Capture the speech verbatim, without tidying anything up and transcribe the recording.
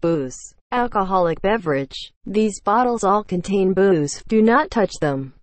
Booze. Alcoholic beverage. These bottles all contain booze. Do not touch them.